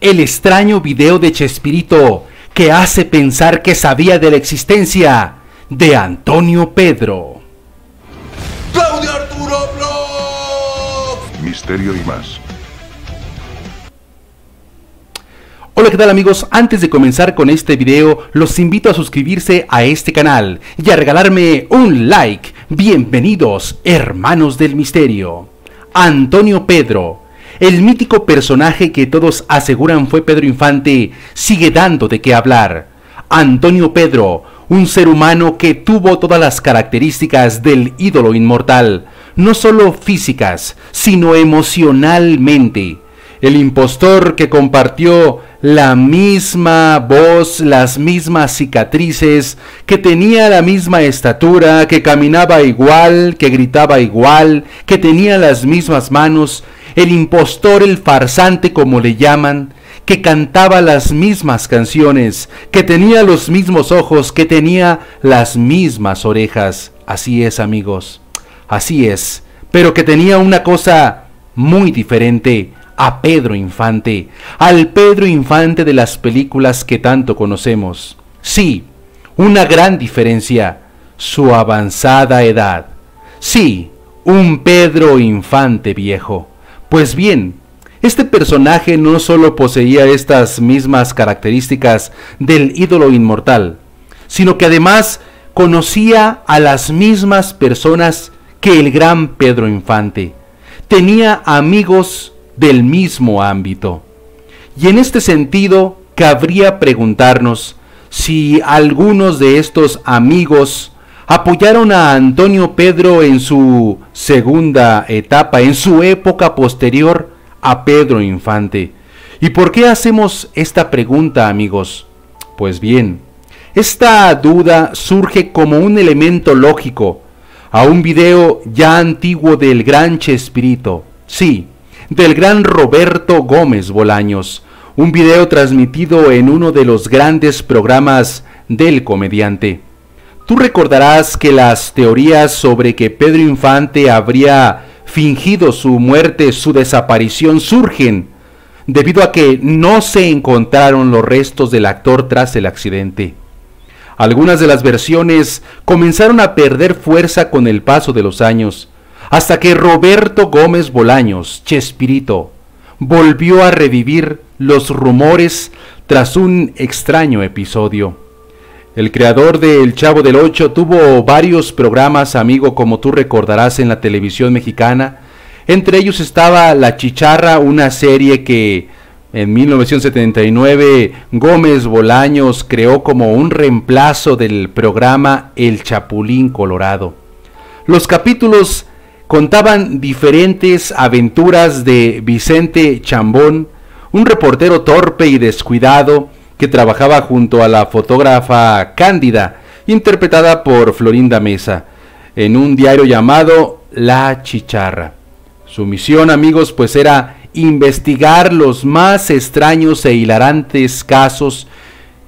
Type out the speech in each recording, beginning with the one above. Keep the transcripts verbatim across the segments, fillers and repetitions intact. el extraño video de Chespirito que hace pensar que sabía de la existencia de Antonio Pedro. ¡Claudio Arturo, no! Misterio y más. Hola, ¿qué tal, amigos? Antes de comenzar con este video, los invito a suscribirse a este canal y a regalarme un like. Bienvenidos, hermanos del misterio. Antonio Pedro, el mítico personaje que todos aseguran fue Pedro Infante, sigue dando de qué hablar. Antonio Pedro, un ser humano que tuvo todas las características del ídolo inmortal, no solo físicas, sino emocionalmente. El impostor que compartió la misma voz, las mismas cicatrices, que tenía la misma estatura, que caminaba igual, que gritaba igual, que tenía las mismas manos, el impostor, el farsante como le llaman, que cantaba las mismas canciones, que tenía los mismos ojos, que tenía las mismas orejas. Así es, amigos, así es, pero que tenía una cosa muy diferente a Pedro Infante, al Pedro Infante de las películas que tanto conocemos. Sí, una gran diferencia, su avanzada edad. Sí, un Pedro Infante viejo. Pues bien, este personaje no solo poseía estas mismas características del ídolo inmortal, sino que además conocía a las mismas personas que el gran Pedro Infante. Tenía amigos del mismo ámbito. Y en este sentido, cabría preguntarnos si algunos de estos amigos apoyaron a Antonio Pedro en su segunda etapa, en su época posterior a Pedro Infante. ¿Y por qué hacemos esta pregunta, amigos? Pues bien, esta duda surge como un elemento lógico a un video ya antiguo del gran Chespirito. Sí, del gran Roberto Gómez Bolaños, un video transmitido en uno de los grandes programas del comediante. Tú recordarás que las teorías sobre que Pedro Infante habría fingido su muerte, su desaparición, surgen debido a que no se encontraron los restos del actor tras el accidente. Algunas de las versiones comenzaron a perder fuerza con el paso de los años, hasta que Roberto Gómez Bolaños, Chespirito, volvió a revivir los rumores tras un extraño episodio. El creador de El Chavo del Ocho tuvo varios programas, amigo, como tú recordarás, en la televisión mexicana. Entre ellos estaba La Chicharra, una serie que en mil novecientos setenta y nueve Gómez Bolaños creó como un reemplazo del programa El Chapulín Colorado. Los capítulos contaban diferentes aventuras de Vicente Chambón, un reportero torpe y descuidado que trabajaba junto a la fotógrafa Cándida, interpretada por Florinda Mesa, en un diario llamado La Chicharra. Su misión, amigos, pues era investigar los más extraños e hilarantes casos,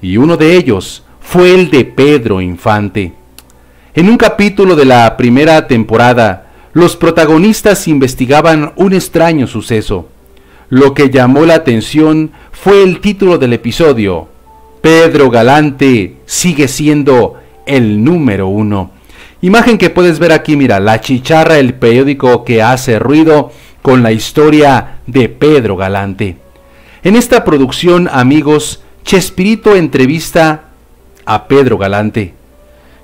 y uno de ellos fue el de Pedro Infante. En un capítulo de la primera temporada, los protagonistas investigaban un extraño suceso. Lo que llamó la atención fue el título del episodio: Pedro Galante sigue siendo el número uno. Imagen que puedes ver aquí, mira, La Chicharra, el periódico que hace ruido, con la historia de Pedro Galante. En esta producción, amigos, Chespirito entrevista a Pedro Galante,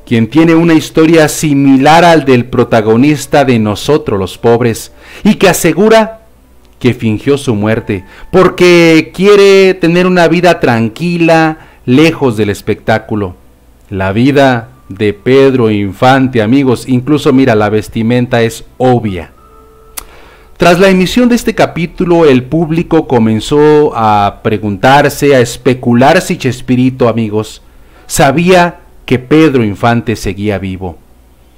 quien tiene una historia similar al del protagonista de Nosotros los Pobres, y que asegura que fingió su muerte porque quiere tener una vida tranquila, lejos del espectáculo. La vida de Pedro Infante, amigos, incluso mira, la vestimenta es obvia. Tras la emisión de este capítulo, el público comenzó a preguntarse, a especular si Chespirito, amigos, sabía que Pedro Infante seguía vivo.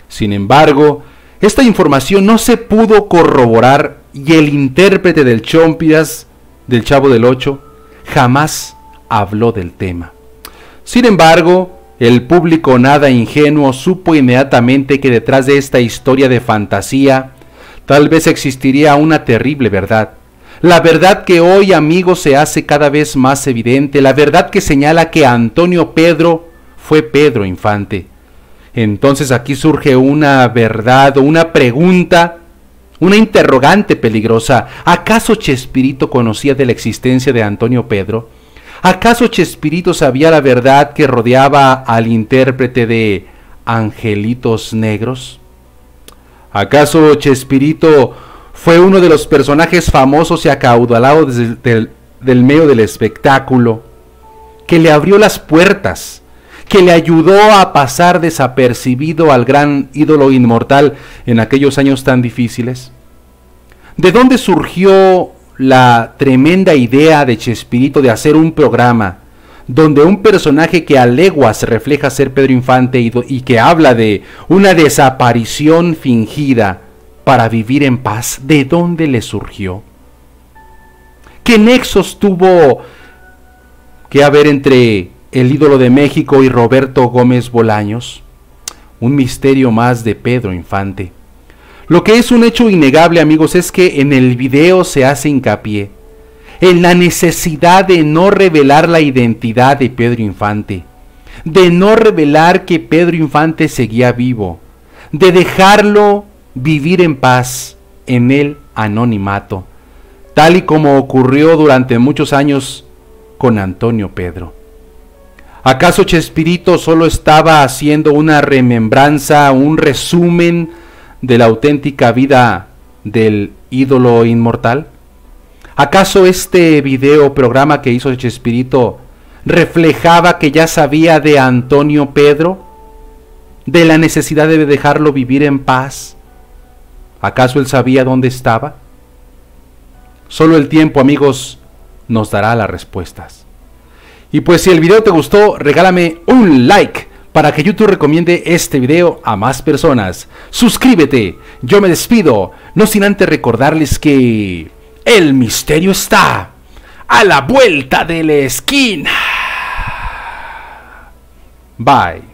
Sin embargo, esta información no se pudo corroborar, y el intérprete del Chompidas, del Chavo del Ocho, jamás habló del tema. Sin embargo, el público nada ingenuo supo inmediatamente que detrás de esta historia de fantasía, tal vez existiría una terrible verdad, La verdad que hoy, amigos, se hace cada vez más evidente, la verdad que señala que Antonio Pedro fue Pedro Infante. Entonces aquí surge una verdad o una pregunta, una interrogante peligrosa. ¿Acaso Chespirito conocía de la existencia de Antonio Pedro? ¿Acaso Chespirito sabía la verdad que rodeaba al intérprete de Angelitos Negros? ¿Acaso Chespirito fue uno de los personajes famosos y acaudalados del, del, del medio del espectáculo, que le abrió las puertas, que le ayudó a pasar desapercibido al gran ídolo inmortal en aquellos años tan difíciles? ¿De dónde surgió la tremenda idea de Chespirito de hacer un programa donde un personaje que a leguas refleja ser Pedro Infante y, y que habla de una desaparición fingida para vivir en paz? ¿De dónde le surgió? ¿Qué nexos tuvo que haber entre el ídolo de México y Roberto Gómez Bolaños? Un misterio más de Pedro Infante. Lo que es un hecho innegable, amigos, es que en el video se hace hincapié en la necesidad de no revelar la identidad de Pedro Infante, de no revelar que Pedro Infante seguía vivo, de dejarlo vivir en paz, en el anonimato, tal y como ocurrió durante muchos años con Antonio Pedro. ¿Acaso Chespirito solo estaba haciendo una remembranza, un resumen de la auténtica vida del ídolo inmortal? ¿Acaso este video programa que hizo Chespirito reflejaba que ya sabía de Antonio Pedro, de la necesidad de dejarlo vivir en paz? ¿Acaso él sabía dónde estaba? Solo el tiempo, amigos, nos dará las respuestas. Y pues si el video te gustó, regálame un like para que YouTube recomiende este video a más personas. Suscríbete, yo me despido, no sin antes recordarles que el misterio está a la vuelta de la esquina. Bye.